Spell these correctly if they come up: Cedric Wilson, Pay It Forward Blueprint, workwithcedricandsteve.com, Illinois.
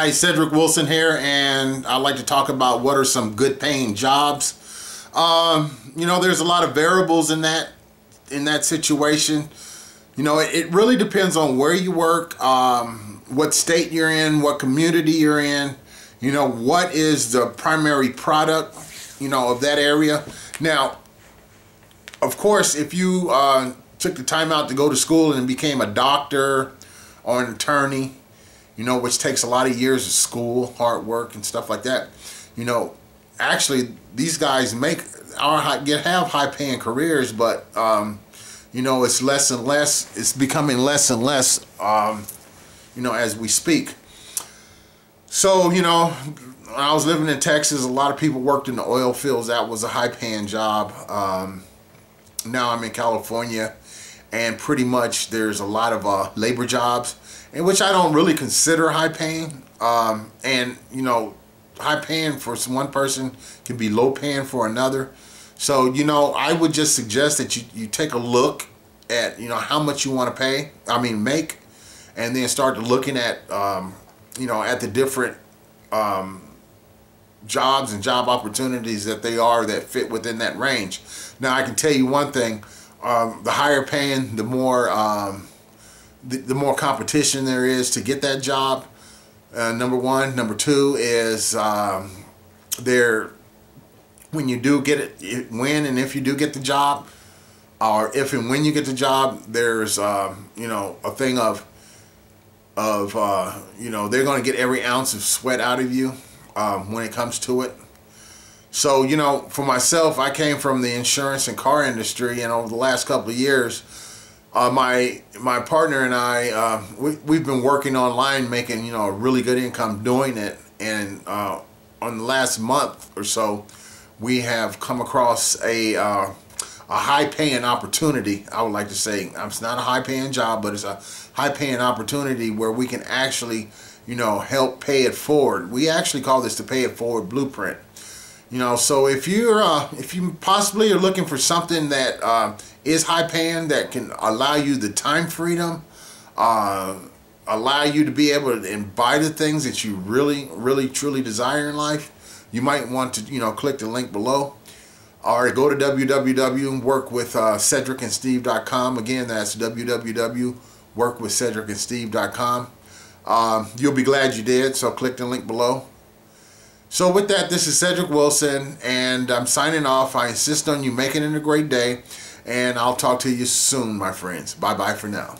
Hi, Cedric Wilson here, and I'd like to talk about what are some good paying jobs. You know, there's a lot of variables in that situation. You know, it really depends on where you work, what state you're in, what community you're in, you know, what is the primary product, you know, of that area. Now, of course, if you took the time out to go to school and became a doctor or an attorney, you know, which takes a lot of years of school, hard work, and stuff like that. You know, actually, these guys have high-paying careers, but you know, it's less and less. It's becoming less and less. You know, as we speak. So, you know, when I was living in Texas, a lot of people worked in the oil fields. That was a high-paying job. Now I'm in California, and pretty much there's a lot of labor jobs, in which I don't really consider high paying. And you know, high paying for one person can be low paying for another. So, you know, I would just suggest that you take a look at, you know, how much you want to pay, I mean make, and then start looking at, you know, at the different jobs and job opportunities that they are that fit within that range. Now, I can tell you one thing, the higher paying, the more competition there is to get that job, number one. Number two is when you do get it, when and if you do get the job, or if and when you get the job, there's you know, a thing of you know, they're going to get every ounce of sweat out of you when it comes to it. So, you know, for myself, I came from the insurance and car industry, and over the last couple of years, my partner and I, we've been working online, making, you know, a really good income doing it. And on the last month or so, we have come across a high-paying opportunity. I would like to say it's not a high-paying job, but it's a high-paying opportunity where we can actually, you know, help pay it forward. We actually call this the Pay It Forward Blueprint. You know, so if you possibly are looking for something that is high paying, that can allow you the time freedom, allow you to be able to buy the things that you really truly desire in life, you might want to, you know, click the link below, or go to www.workwithcedricandsteve.com. Again, that's www.workwithcedricandsteve.com. You'll be glad you did. So click the link below. So with that, this is Cedric Wilson, and I'm signing off. I insist on you making it a great day, and I'll talk to you soon, my friends. Bye-bye for now.